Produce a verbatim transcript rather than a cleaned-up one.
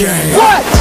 game. What?